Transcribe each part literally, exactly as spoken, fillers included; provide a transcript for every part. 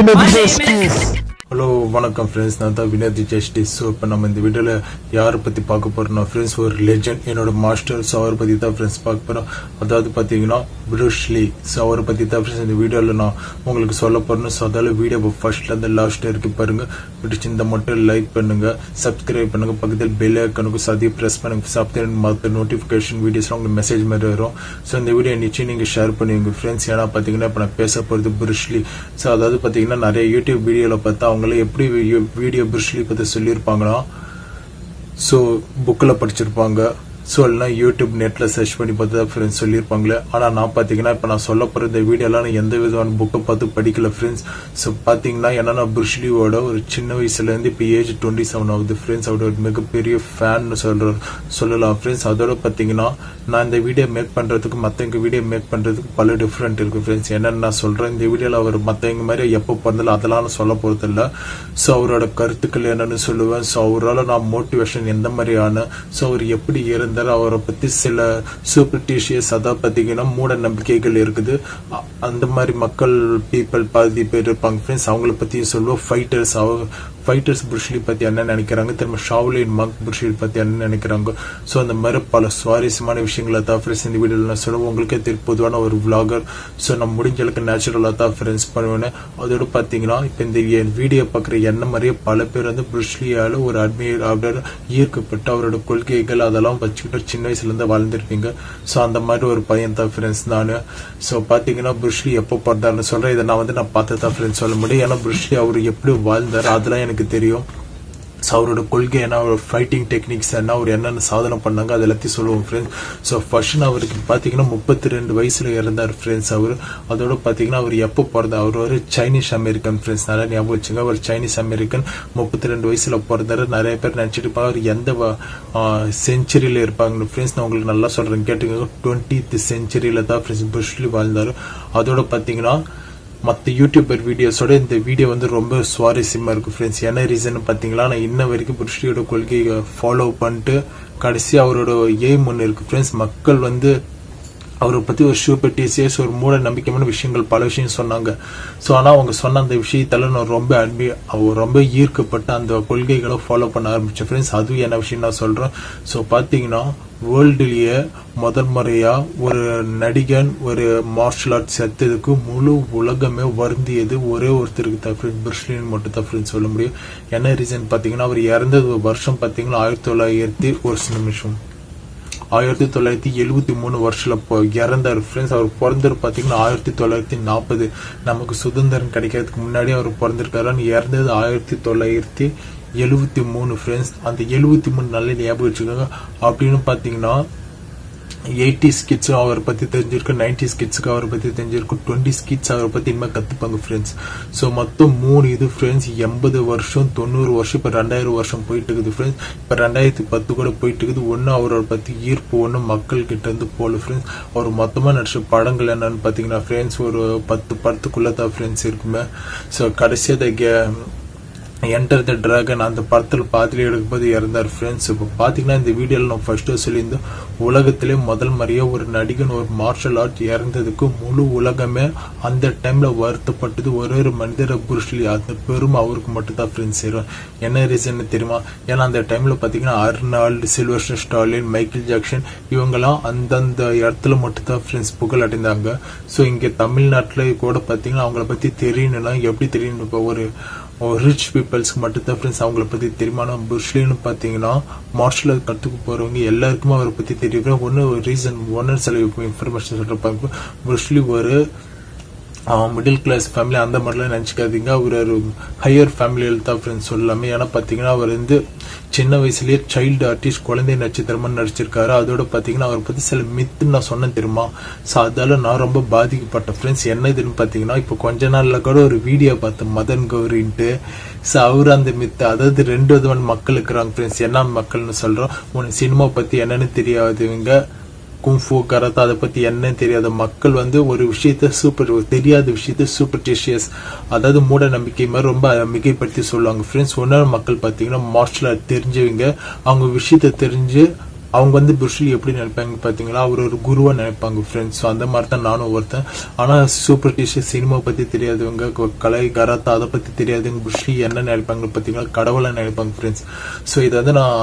Vinothjustice. Hello, welcome friends. Nanta Vinothjustice. So, appa nama indha video la yaar pathi paaka porom friends, or legend enoda master so avar pathi da friends paaka porom. Adhaadu pathina Bruce Lee so avar pathi da friends indha video la na ungalku solla porom. So adala video first la the last irukku parunga. Pidichindha mattum like pannunga, subscribe pannunga, pakkadil bell icon ku sadhi press pannunga. Subscribe mattum notification videos la ungalku message mari varum. So indha video niche neenga share pannunga friends. Yana pathina appa na pesa poradhu Bruce Lee. So adhaadu pathina nariya YouTube video la paatha video video briefly பத்தி சொல்லிருப்பாங்கனா so bookல படிச்சிருப்பாங்க so இல்லனா YouTube netல search பண்ணி பார்த்தா friends சொல்லிருப்பாங்க. ஆனா நான் பாத்தீங்கன்னா இப்ப நான் சொல்ல போற இந்த வீடியோல நான் எந்த விதமான book பார்த்து படிக்கல friends. சோ பாத்தீங்கன்னா என்னன்னா Bruce Lee ஓட ஒரு சின்ன வயசுல இருந்து இப்ப ஏஜ் twenty-seven ஆகுது friends. அவரோட மிகப்பெரிய ஃபேன் சொல்ற சொல்லலாம் friends. அதோட பாத்தீங்கன்னா நான் இந்த வீடியோ மேக் பண்றதுக்கு மத்தங்க வீடியோ மேக் பண்றதுக்கு பல டிஃபரண்ட் இருக்கு friends. என்னன்னா நான் சொல்றேன் இந்த வீடியோல அவர் மத்தங்க மாதிரி எப்ப பண்ணல அதெல்லாம் நான் சொல்ல போறது இல்ல. சோ அவரோட கருத்துக்கள் என்னன்னு சொல்லுவேன். சோ அவரால நான் மோட்டிவேஷன் எந்த மாதிரியான சோ அவர் எப்படி இருந்த அவரை பத்தி சில சூப்பர்டிஷியஸ் அதாவது பாத்தீங்கன்னா மூட நம்பிக்கைகள் இருக்குது. அந்த மாதிரி மக்கள் பீப்புள் பாதி பேர் இருப்பாங்க ஃப்ரெண்ட்ஸ். அவங்கள பத்தியும் சொல்லுவோம். ஃபைட்டர்ஸ் ஃபைட்டர்ஸ் Bruce Lee பத்தி என்ன நினைக்கிறாங்க, திரும்ப ஷாவ்லின் மங்க் Bruce Lee பத்தி என்ன நினைக்கிறாங்க. சோ அந்த மாதிரி பல சுவாரஸ்யமான விஷயங்களை தான் ஃப்ரெண்ட்ஸ் இந்த வீடியோல நான் சொல்லுவேன். உங்களுக்கே தெரியும் பொதுவான ஒரு விளாகர். சோ நம்ம முடிஞ்ச அளவுக்கு நேச்சுரலா தான் ஃப்ரெண்ட்ஸ் பண்ணுவேன். அதோட பாத்தீங்கன்னா இப்ப இந்த வீடியோ பாக்குற என்ன மாதிரியே பல பேர் வந்து Bruce Lee ஆல ஒரு அட்மையர் ஆப்டர் ஈர்க்கப்பட்டு அவரோட கொள்கைகள் அதெல்லாம் வச்சு சின்ன வயசுல இருந்து வாழ்ந்துருப்பீங்க. சோ அந்த மாதிரி ஒரு பையன் தான் ஃப்ரெண்ட்ஸ் நானு. சோ பாத்தீங்கன்னா Bruce Lee எப்போ பிறந்தார்னு சொல்றேன். இதை நான் வந்து நான் பார்த்ததான் ஃப்ரெண்ட்ஸ் சொல்ல முடியும். ஏன்னா Bruce Lee அவரு எப்படி வாழ்ந்தாரு அதெல்லாம் எனக்கு தெரியும். சோ அவரோட கொள்கை என்ன, அவரோட ஃபைட்டிங் டெக்னிக்ஸ் என்ன, அவர் என்னென்ன சாதனை பண்ணாங்க அது எல்லாத்தையும் சொல்லுவோம் ஃப்ரெண்ட்ஸ். ஸோ ஃபர்ஸ்ட் அவருக்கு பார்த்தீங்கன்னா முப்பத்தி ரெண்டு வயசுல இறந்தார் ஃப்ரெண்ட்ஸ் அவர். அதோட பார்த்தீங்கன்னா அவர் எப்போ பிறந்தார், அவர் ஒரு சைனீஸ் அமெரிக்கன் ஃப்ரெண்ட்ஸ். நல்லா ஞாபகம் வச்சுங்க, அவர் சைனீஸ் அமெரிக்கன் முப்பத்தி ரெண்டு வயசுல பிறந்தாரு. நிறைய பேர் நினைச்சிட்டு இருப்பாங்க அவர் எந்த செஞ்சுரியில இருப்பாங்க ஃப்ரெண்ட்ஸ். நான் உங்களுக்கு நல்லா சொல்றேன் கேட்டுக்கோங்க. டுவெண்ட்டித் செஞ்சுரியில தான் ஃப்ரெண்ட்ஸ் Bruce Lee வாழ்ந்தாரு. அதோட பார்த்தீங்கன்னா மற்ற யூடியூபர் வீடியோஸோட இந்த வீடியோ வந்து ரொம்ப சுவாரஸ்யமா இருக்கு ஃப்ரெண்ட்ஸ். என்ன ரீசன் பாத்தீங்களா, நான் இன்ன வரைக்கும் Bruce Lee-யோட கொள்கையை ஃபாலோ பண்ணிட்டு கடைசி அவரோட எய்ம் ஒன்று இருக்கு ஃப்ரெண்ட்ஸ். மக்கள் வந்து அவரை பத்தி ஒரு சூப்பர்டிஷியஸ் ஒரு மூட நம்பிக்கையான விஷயங்கள் பல விஷயம் சொன்னாங்க. சோ ஆனா அவங்க சொன்ன அந்த விஷயத்தால நான் ரொம்ப அன்பி அவர் ரொம்ப ஈர்க்கப்பட்டு அந்த கொள்கைகளை ஃபாலோ பண்ண ஆரம்பிச்சேன் ஃப்ரெண்ட்ஸ். அதுவும் என்ன விஷயம் நான் சொல்றேன். சோ பாத்தீங்கன்னா வேர்ல்டுலயே முதல் முறையா ஒரு நடிகன் ஒரு மார்ஷல் ஆர்ட் செத்ததுக்கு முழு உலகமே வருந்தியது ஒரே ஒருத்தருக்கு தான் ஃப்ரெண்ட்ஸ், Bruce Lee மட்டும் தான் ஃப்ரெண்ட்ஸ் சொல்ல முடியும். என்ன ரீசன் பாத்தீங்கன்னா அவர் இறந்தது வருஷம் பாத்தீங்கன்னா ஆயிரத்தி தொள்ளாயிரத்தி ஒரு நிமிஷம் ஆயிரத்தி தொள்ளாயிரத்தி எழுபத்தி மூணு வருஷத்துல இறந்தார் ஃப்ரெண்ட்ஸ். அவர் பிறந்தது பாத்தீங்கன்னா ஆயிரத்தி தொள்ளாயிரத்தி நாற்பது நமக்கு சுதந்திரம் கிடைக்கிறதுக்கு முன்னாடி அவர் பிறந்திருக்காரு. இறந்தது ஆயிரத்தி தொள்ளாயிரத்தி எழுபத்தி மூணு ஃப்ரெண்ட்ஸ். அந்த எழுபத்தி மூணு நல்ல ஞாபகம் வச்சுக்கோங்க. அப்படின்னு பாத்தீங்கன்னா எயிட்டிஸ் கிட்ஸ் அவரை பத்தி தெரிஞ்சிருக்கு, நைன்டிஸ் கிட்ஸுக்கு அவரை பத்தி தெரிஞ்சிருக்கு, டுவெண்ட்டிஸ் கிட்ஸ் அவரை பத்தி இனிமே கத்துப்பாங்க ஃப்ரெண்ட்ஸ். சோ மொத்தம் மூணு இது ஃப்ரெண்ட்ஸ். எண்பது வருஷம் தொண்ணூறு வருஷம் இப்ப ரெண்டாயிரம் வருஷம் போயிட்டு இருக்குது ஃப்ரெண்ட்ஸ். இப்ப ரெண்டாயிரத்தி பத்து கூட போயிட்டு இருக்குது. ஒன்னும் அவரோட பத்தி ஈர்ப்பு ஒன்னும் மக்கள் கிட்ட இருந்து போல ஃப்ரெண்ட்ஸ். அவர் மொத்தமா நடிச்ச படங்கள் என்னன்னு பாத்தீங்கன்னா ஃப்ரெண்ட்ஸ் ஒரு பத்து படத்துக்குள்ளதான் ஃப்ரெண்ட்ஸ் இருக்குமே. சோ கடைசியதை Enter the Dragon அந்த படத்துல பாத்துல எடுக்கும்போது இறந்தார் ஃப்ரெண்ட்ஸ். இப்போ பாத்தீங்கன்னா இந்த வீடியோல நான் ஃபர்ஸ்ட் சொல்லியிருந்தேன் உலகத்திலே முதல் முறையா ஒரு நடிகன் ஒரு மார்ஷல் ஆர்ட் இறந்ததுக்கு முழு உலகமே அந்த டைம்ல வருத்தப்பட்டது ஒரே ஒரு மனிதர் Bruce Lee. அந்த பெரும் அவருக்கு மட்டும் தான் ஃப்ரெண்ட்ஸ் சேரும். என்ன ரீசன் தெரியுமா, ஏன்னா அந்த டைம்ல பாத்தீங்கன்னா Arnold, Shaolin, Michael Jackson இவங்கெல்லாம் அந்தந்த இடத்துல மட்டும் தான் ஃப்ரெண்ட்ஸ் புகழ் அடைந்தாங்க. சோ இங்க தமிழ்நாட்டுல கூட பாத்தீங்கன்னா அவங்கள பத்தி தெரியணும்னா எப்படி தெரியும், இப்போ ஒரு ரிச் பீப்புள்ஸ்க்கு மட்டும்தான் ஃப்ரெண்ட்ஸ் அவங்கள பத்தி தெரியுமானா. Bruce Lee-ன்னு பாத்தீங்கன்னா மார்ஷல் ஆர்ட் கற்றுக்கு போறவங்க எல்லாருக்குமே அவரை பத்தி தெரியும். ஒன்னு ஒரு ரீசன் ஒன்னு சில இன்ஃபர்மேஷன் சொல்றப்பாங்க. Bruce Lee ஒரு மிடில் கிளாஸ் ஃபேமிலி அந்த மாதிரிலாம் நினைச்சுக்காதீங்க. அவர் ஒரு ஹையர் ஃபேமிலியில் தான் ஃப்ரெண்ட்ஸ் சொல்லாமே. ஏன்னா பாத்தீங்கன்னா அவர் வந்து சின்ன வயசுலயே சைல்டு ஆர்டிஸ்ட் குழந்தை நட்சத்திரமா நடிச்சிருக்காரு. அதோட பாத்தீங்கன்னா அவரை பத்தி சில மித்து நான் சொன்னேன் தெரியுமா. சோ அதால நான் ரொம்ப பாதிக்கப்பட்ட ஃப்ரெண்ட்ஸ். என்ன இதுன்னு பாத்தீங்கன்னா இப்போ கொஞ்ச நாள்ல கூட ஒரு வீடியோ பார்த்தேன் மதன் கௌரின்ட்டு. சோ அவரு அந்த மித்து அதாவது ரெண்டு விதமான மக்கள் இருக்கிறாங்க ஃப்ரெண்ட்ஸ். என்ன மக்கள்னு சொல்றோம், உனக்கு சினிமா பத்தி என்னன்னு தெரியாதவங்க, குங் ஃபூ கராத்தே அதை பத்தி என்ன தெரியாத மக்கள் வந்து ஒரு விஷயத்த சூப்பர் தெரியாத விஷயத்த சூப்பர்டிஷியஸ் அதாவது மூட நம்பிக்கை மாதிரி ரொம்ப மிகைப்படுத்தி சொல்லுவாங்க ஃப்ரெண்ட்ஸ். ஒன்னான மக்கள் பாத்தீங்கன்னா மார்ஷல் ஆர்ட் தெரிஞ்சவங்க அவங்க விஷயத்த தெரிஞ்சு அவங்க வந்து புருஷ் லீ எப்படி நினைப்பாங்க பாத்தீங்களா, அவர் ஒரு குருவா நினைப்பாங்க ஃப்ரெண்ட்ஸ். அந்த மாதிரி தான் நானும் ஒருத்தன். ஆனா சூப்பர்டிஷியஸ் சினிமா பத்தி தெரியாதவங்க, கலை கராத்தே அதை பத்தி தெரியாதவங்க புருஷ் லீ என்ன நினைப்பாங்க பாத்தீங்களா, கடவுளை நினைப்பாங்க ஃப்ரெண்ட்ஸ். ஸோ இது வந்து நான்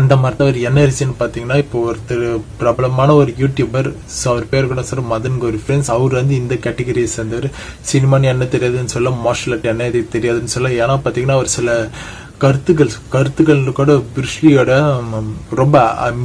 அந்த மாதிரி தான் ஒரு என்ன இருச்சுன்னு பார்த்தீங்கன்னா, இப்போ ஒருத்தர் பிரபலமான ஒரு யூடியூபர், ஸோ அவர் பேர் கூட சார் மதன் கோரி ஃப்ரெண்ட்ஸ். அவர் வந்து இந்த கேட்டகரியை சேர்ந்தவர். சினிமான்னு என்ன தெரியாதுன்னு சொல்ல, மார்ஷல் ஆர்ட் என்ன இது தெரியாதுன்னு சொல்ல, ஏன்னா பார்த்தீங்கன்னா ஒரு சில கருத்துக்கள் கருத்துக்கள் கூட புருஷ் லீயோட ரொம்ப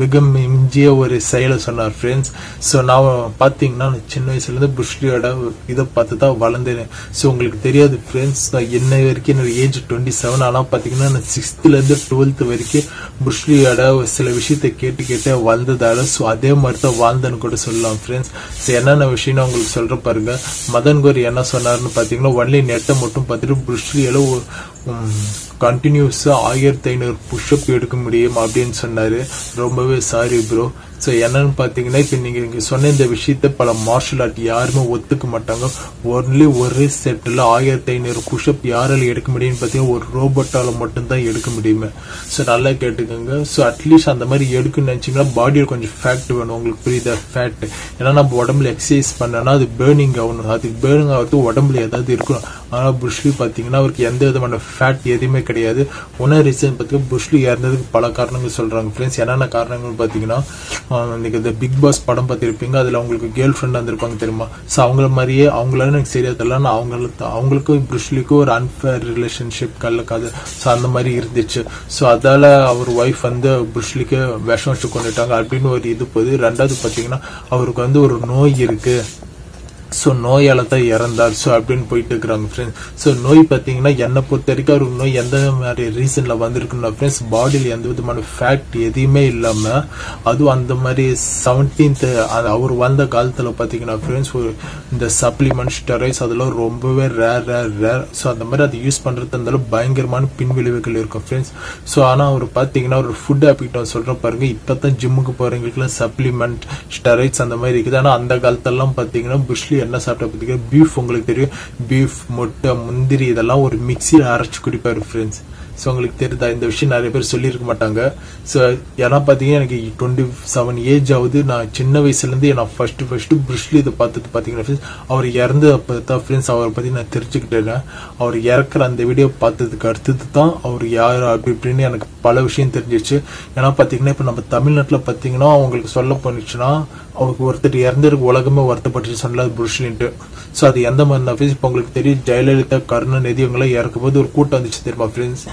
மிக மிஞ்சிய ஒரு செயலை சொன்னார் ஃப்ரெண்ட்ஸ். ஸோ நான் பார்த்தீங்கன்னா சின்ன வயசுலேருந்து புருஷ் லீயோட இதை பார்த்து தான் வளர்ந்தேன். ஸோ உங்களுக்கு தெரியாது ஃப்ரெண்ட்ஸ், நான் என்ன வரைக்கும் என்னோட ஏஜ் டுவெண்ட்டி செவன். ஆனால் பார்த்தீங்கன்னா நான் சிக்ஸ்த்துலேருந்து டுவெல்த்து வரைக்கும் புருஷ் லீயோட சில விஷயத்தை கேட்டு கேட்டு வளர்ந்ததால ஸோ அதே மாதிரி தான் வாழ்ந்தேன்னு கூட சொல்லலாம் ஃப்ரெண்ட்ஸ். ஸோ என்னென்ன விஷயம்னு உங்களுக்கு சொல்கிற பாருங்க. மதன் கோரி என்ன சொன்னார்னு பார்த்தீங்கன்னா, ஒன்லி நெட்டை மட்டும் பார்த்துட்டு புருஷ் லீயோட கண்டினியூஸாக ஆயிரத்தி ஐநூறு புஷ்அப் எடுக்க முடியும் அப்படின்னு சொன்னார். ரொம்பவே சாரி ப்ரோ. ஸோ என்னன்னு பார்த்தீங்கன்னா, இப்போ நீங்கள் இங்கே சொன்ன இந்த விஷயத்த பல மார்ஷல் ஆர்ட் யாருமே ஒத்துக்க மாட்டாங்க. ஒன்லி ஒரே செட்டில் ஆயிரத்தி ஐநூறு புஷ்அப் யாரால் எடுக்க முடியும்னு பார்த்தீங்கன்னா ஒரு ரோபோட்டால் மட்டும்தான் எடுக்க முடியுமே. ஸோ நல்லா கேட்டுக்கோங்க. ஸோ அட்லீஸ்ட் அந்த மாதிரி எடுக்கணும்னு நினச்சிங்கன்னா பாடியில் கொஞ்சம் ஃபேட் வேணும். உங்களுக்கு புரியுதா? ஃபேட் ஏன்னா நம்ம உடம்புல எக்ஸசைஸ் பண்ணோன்னா அது பேர்னிங் ஆகணும். அதுக்கு பேர்னிங் ஆகிறது உடம்புல ஏதாவது இருக்கணும். ஆனால் புருஷ் லீ பார்த்தீங்கன்னா அவருக்கு எந்த விதமான ஃபேட் எதுவுமே கிடையாது. ஒன்றா ரீசன் பார்த்தீங்கன்னா புருஷ் லீ இறந்ததுக்கு பல காரணங்கள் சொல்கிறாங்க ஃப்ரெண்ட்ஸ். என்னென்ன காரணங்கள் பார்த்தீங்கன்னா, இன்னைக்கு இந்த பிக் பாஸ் படம் பார்த்துருப்பீங்க, அதில் அவங்களுக்கு கேர்ள் ஃப்ரெண்டாக இருந்திருப்பாங்க தெரியுமா. ஸோ அவங்கள மாதிரியே அவங்களால எனக்கு சரியா தெரியல, நான் அவங்கள அவங்களுக்கும் புருஷ் லீக்கும் ஒரு அன்ஃபேர் ரிலேஷன்ஷிப் கலக்காது. ஸோ அந்த மாதிரி இருந்துச்சு. ஸோ அதால் அவர் ஒய்ஃப் வந்து புருஷ் லீக்கு விஷம் வச்சு கொண்டுட்டாங்க அப்படின்னு ஒரு இது போகுது. ரெண்டாவது பார்த்தீங்கன்னா அவருக்கு வந்து ஒரு நோய் இருக்குது. ஸோ நோயால் தான் இறந்தார் ஸோ அப்படின்னு போயிட்டு இருக்கிறாங்க ஃப்ரெண்ட்ஸ். ஸோ நோய் பார்த்தீங்கன்னா என்னை பொறுத்த வரைக்கும் அவருக்கு நோய் எந்த மாதிரி ரீசனில் வந்திருக்குன்னா ஃப்ரெண்ட்ஸ், பாடியில் எந்த விதமான ஃபேக்ட் எதையுமே இல்லாமல். அதுவும் அந்த மாதிரி செவன்டீன்த்து அவர் வந்த காலத்தில் பார்த்தீங்கன்னா ஃப்ரெண்ட்ஸ் இந்த சப்ளிமெண்ட் ஸ்டெராய்ட்ஸ் அதெல்லாம் ரொம்பவே ரேர் ரேர் ரேர் ஸோ அந்த மாதிரி அதை யூஸ் பண்ணுறது இருந்தாலும் பயங்கரமான பின்விளைவுகள் இருக்கும் ஃப்ரெண்ட்ஸ். ஸோ ஆனால் அவர் பார்த்தீங்கன்னா ஒரு ஃபுட் ஹேபிட் சொல்கிற பாருங்க, இப்போ தான் ஜிம்முக்கு போகிறவங்களுக்குலாம் சப்ளிமெண்ட் ஸ்டெராய்ட்ஸ் அந்த மாதிரி இருக்குது. ஆனால் அந்த காலத்திலலாம் பார்த்தீங்கன்னா புருஷ் லீ என்ன சாப்பிட்ட பார்த்தீங்கன்னா பீஃப், உங்களுக்கு தெரியும், பீஃப், முட்டை, முந்திரி இதெல்லாம் ஒரு மிக்சியில் அரைச்சி குடிப்பார் ஃப்ரெண்ட்ஸ். ஸோ உங்களுக்கு தெரியுதா? இந்த விஷயம் நிறைய பேர் சொல்லியிருக்க மாட்டாங்க. ஸோ ஏன்னா பார்த்தீங்கன்னா எனக்கு டுவெண்ட்டி செவன் ஏஜ் ஆகுது. நான் சின்ன வயசுலேருந்து நான் ஃபஸ்ட்டு ஃபஸ்ட்டு புருஷ் லீ இதை பார்த்துட்டு பார்த்தீங்கன்னா ஃப்ரெண்ட்ஸ், அவர் இறந்து அப்போ தான் ஃப்ரெண்ட்ஸ் அவரை பற்றி நான் தெரிஞ்சுக்கிட்டேன். அவர் இறக்குற அந்த வீடியோ பார்த்ததுக்கு அடுத்தது தான் அவர் யார் அப்படி இப்படின்னு எனக்கு பல விஷயம் தெரிஞ்சிச்சு. ஏன்னா பார்த்தீங்கன்னா இப்போ நம்ம தமிழ்நாட்டில் பார்த்தீங்கன்னா அவங்களுக்கு சொல்ல போனிச்சுன்னா அவருக்கு ஒருத்தர் இறந்துருக்கு உலகமே வருத்தப்பட்டு சொன்னல புருஷ் லீன்ட்டு. ஸோ அது எந்த மாதிரினா ஃப்ரெண்ட்ஸ், இப்போ உங்களுக்கு தெரியும் ஜெயலலிதா, கருணாநிதி இவங்களாம் இறக்கும்போது ஒரு கூட்டம் வந்துச்சு தெரியுமா ஃப்ரெண்ட்ஸ்.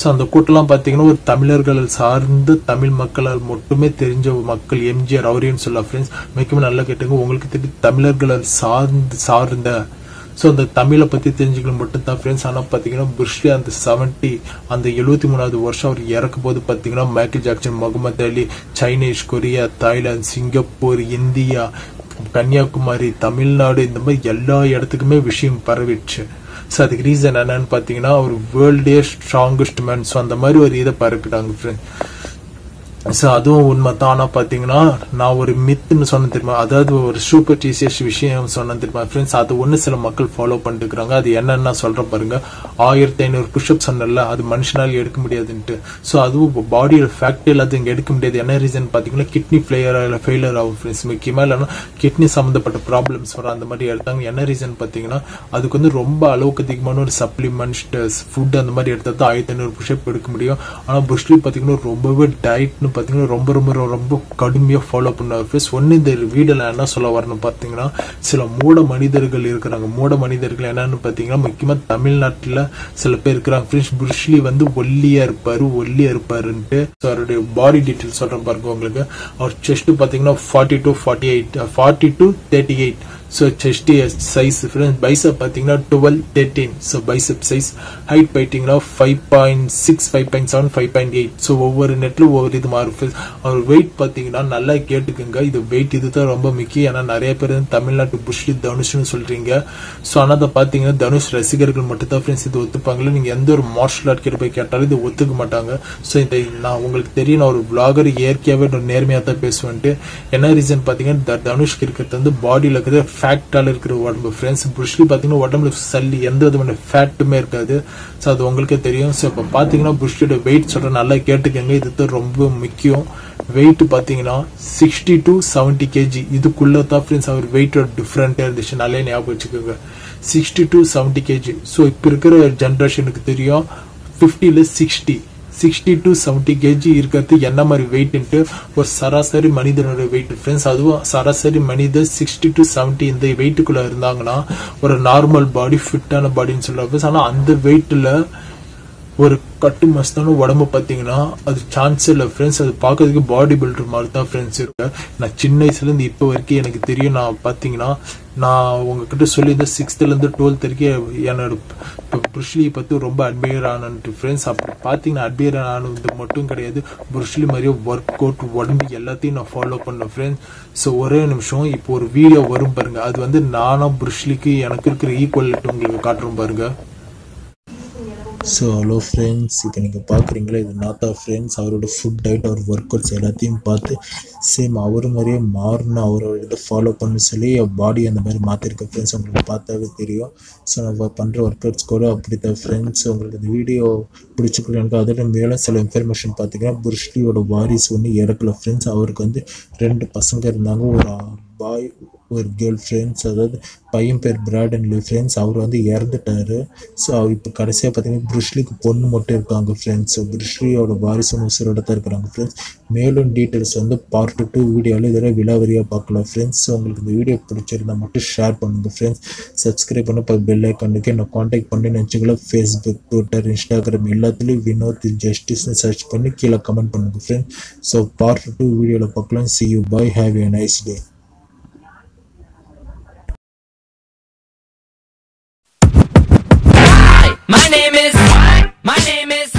ஸோ அந்த கூட்டம்லாம் பார்த்தீங்கன்னா ஒரு தமிழர்கள் சார்ந்து தமிழ் மக்களால் மட்டுமே தெரிஞ்ச மக்கள் எம்ஜிஆர் அவரையும் சொல்லலாம் ஃப்ரெண்ட்ஸ். மிகவும் நல்லா கேட்டுங்க. உங்களுக்கு தெரியும் தமிழர்களால் சார்ந்து சார்ந்த ஸோ அந்த தமிழை பற்றி தெரிஞ்சுக்கலாம் மட்டும்தான் ஃப்ரெண்ட்ஸ். ஆனால் பார்த்தீங்கன்னா புருஷ் லீ அந்த செவன்ட்டி அந்த எழுபத்தி மூணாவது வருஷம் அவர் இறக்கும் போது பார்த்தீங்கன்னா Michael Jackson, Muhammad Ali, Chinese, Korea, Thailand, Singapore, India, Kanyakumari, Tamil Nadu இந்த மாதிரி எல்லா இடத்துக்குமே விஷயம் பரவிடுச்சு. ஸோ அதுக்கு ரீசன் என்னன்னு பார்த்தீங்கன்னா அவர் வேர்ல்டே ஸ்ட்ராங்கஸ்ட் மேன் ஸோ அந்த மாதிரி ஒரு இதை பரப்பிட்டாங்க ஃப்ரெண்ட்ஸ். ஸோ அதுவும் உண்மை தான். ஆனால் பார்த்தீங்கன்னா நான் ஒரு மித்துன்னு சொன்னேன் தெரியுமா, அதாவது ஒரு சூப்பர் டீசியஸ் விஷயம் சொன்னேன் தெரியுமா ஃப்ரெண்ட்ஸ். அது ஒன்று சில மக்கள் ஃபாலோ பண்ணிட்டுருக்குறாங்க. அது என்னென்னா சொல்கிற பாருங்க, ஆயிரத்தி ஐநூறு புஷ்அப் சொன்னல அது மனுஷனால் எடுக்க முடியாதுன்ட்டு. ஸோ அதுவும் பாடியோட ஃபேக்ட்ரியில் அது இங்கே எடுக்க முடியாது. என்ன ரீசன் பார்த்தீங்கன்னா கிட்னி ஃபெயிலியர் ஃபெயிலியர் ஆகும் ஃப்ரெண்ட்ஸ். முக்கியமாக இல்லைன்னா கிட்னி சம்மந்தப்பட்ட ப்ராப்ளம்ஸ் வர அந்த மாதிரி எடுத்தாங்க. என்ன ரீசன் பார்த்தீங்கன்னா அதுக்கு வந்து ரொம்ப அளவுக்கு அதிகமான ஒரு சப்ளிமெண்ட் ஃபுட் அந்த மாதிரி எடுத்தால் தான் ஆயிரத்தி ஐநூறு புஷ்அப் எடுக்க முடியும். ஆனால் புருஷ் லீ பார்த்தீங்கன்னா ரொம்பவே டயட்னு பார்த்தீங்கன்னா ரொம்ப ரொம்ப ரொம்ப கடுமையாக ஃபாலோ பண்ணுவார் ஃப்ரெண்ட்ஸ். ஒன்று இந்த வீடியோவில் என்ன சொல்ல வரணும் பார்த்தீங்கன்னா, சில மூட மனிதர்கள் இருக்கிறாங்க. மூட மனிதர்கள் என்னன்னு பார்த்தீங்கன்னா முக்கியமாக தமிழ்நாட்டில் சில பேர் இருக்கிறாங்க ஃப்ரெண்ட்ஸ். புருஷ் லீ வந்து ஒல்லியாக இருப்பார் ஒல்லியாக இருப்பாருன்ட்டு. ஸோ அவருடைய பாடி டீட்டெயில் சொல்கிறேன் பாருங்க உங்களுக்கு. அவர் செஸ்ட்டு பார்த்தீங்கன்னா forty two forty eight forty two thirty eight so chest size friends. Bicep பார்த்தீங்கன்னா twelve thirteen so bicep size. Height பார்த்தீங்கன்னா five point six five point seven five point eight so ஒவ்வொரு நெட்டில் ஒவ்வொரு இது மாறும் ஃப்ரெண்ட்ஸ். அவர் wait பார்த்தீங்கன்னா நல்லா கேட்டுக்குங்க, இது வெயிட் இது தான் ரொம்ப முக்கியம். ஏன்னா நிறைய பேர் தமிழ்நாட்டு புருஷ் லீ தனுஷ்னு சொல்கிறீங்க. ஸோ ஆனால் அதை பார்த்தீங்கன்னா தனுஷ் ரசிகர்கள் மட்டும்தான் ஃப்ரெண்ட்ஸ் இது ஒத்துப்பாங்களே. நீங்கள் எந்த ஒரு மார்ஷல் ஆர்ட் கிட்ட போய் கேட்டாலும் இது ஒத்துக்க மாட்டாங்க. ஸோ இதை நான் உங்களுக்கு தெரியும், நான் ஒரு பிளாகர் இயற்கையாகவே நேர்மையாக தான் பேசுவேன்ட்டு. என்ன ரீசன் பார்த்தீங்கன்னா தனுஷ்க்கு இருக்கிறது வந்து பாடியில் இருக்கிறது ஃபேக்டால் இருக்கிற உடம்பு ஃப்ரெண்ட்ஸ். புருஷ் லீ பார்த்தீங்கன்னா உடம்புல சல்லி எந்த விதமான ஃபேட்டுமே இருக்காது. ஸோ அது உங்களுக்கே தெரியும். ஸோ இப்போ பார்த்தீங்கன்னா புருஷ் லீயோட வெயிட் சொல்கிற நல்லா கேட்டுக்கங்க, இது தான் ரொம்ப முக்கியம். weight பாத்தீங்கன்னா sixty to seventy kilograms இதுக்குள்ள தான் फ्रेंड्स அவர் weight டிஃபரண்டா இருந்துச்சுனாலே ஞாபகம் வச்சுக்கோங்க sixty to seventy kilograms so இப்போ இருக்கிற ஜெனரேஷனுக்கு தெரியும் fifty to sixty to seventy kilograms இருக்கிறது என்ன மாதிரி weight ஒரு சராசரி மனிதனோட weight फ्रेंड्स அதுவும் சராசரி மனித sixty to seventy இந்த weight குள்ள இருந்தாங்கன்னா ஒரு நார்மல் பாடி ஃபிட்டான பாடின்னு சொல்றாங்க ஆனா அந்த weightல ஒரு கட்டு மஸ்தான உடம்பு பாத்தீங்கன்னா அது சான்ஸ் இல்ல फ्रेंड्स அது பார்க்கிறதுக்கு பாடி பில்டர் மாதிரி தான் फ्रेंड्स இருக்கு நான் சின்ன வயசுல இருந்து இப்போ வரைக்கும் எனக்கு தெரியும் நான் பாத்தீங்கன்னா நான் உங்ககிட்ட சொல்லியிருந்த sixth ல இருந்து twelfth வரைக்கும் என்னோட Bruce Lee பத்தி ரொம்ப அட்மையர் ஆனது फ्रेंड्स அப்படி பாத்தீங்கன்னா அட்மையர் ஆனது மட்டும் கிடையாது Bruce Lee மாதிரி வொர்க் அவுட் உடம்பு எல்லாத்தையும் நான் ஃபாலோ பண்ணேன் फ्रेंड्स சோ ஒரே நிமிஷம் இப்போ ஒரு வீடியோ வரும் பாருங்க அது வந்து நானா Bruce Leeக்கு எனக்கு இருக்கிற ஈக்குவல் உங்களுக்கு காட்டுறேன் பாருங்க So hello friends, you can park ring like Natha friends, our food diet or workouts, Elatim Path, same hour Maria Marna or the follow up on your body and the very matter friends on the path with Rio. So our Pandra workouts go up with the friends over the video, Purichuk and other than Violas information Pathagra, Burshli or Varis only Yeracula friends, our Gandhi, Rent Pasanga Nango Boy. Or girlfriends, other Payim per Brad and Lee friends, our on the air the terror. So we put Karasa Pathani, Bruce Lee, Pon Motor Kanga friends, so Bruce Lee or Varison Serata Kanga friends, mail and details on the part two video, either Villa Varia Pakla friends, so the video picture the motor sharp on the friends, subscribe on a bell icon again, contact Pandin and Chigla, Facebook, Twitter, Instagram, Ilatli, Vinothjustice, and search Pandin, kill a comment on the friends. So part two video of Paklan, see you, bye, have a nice day. My name is. My name is.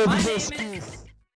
My name is.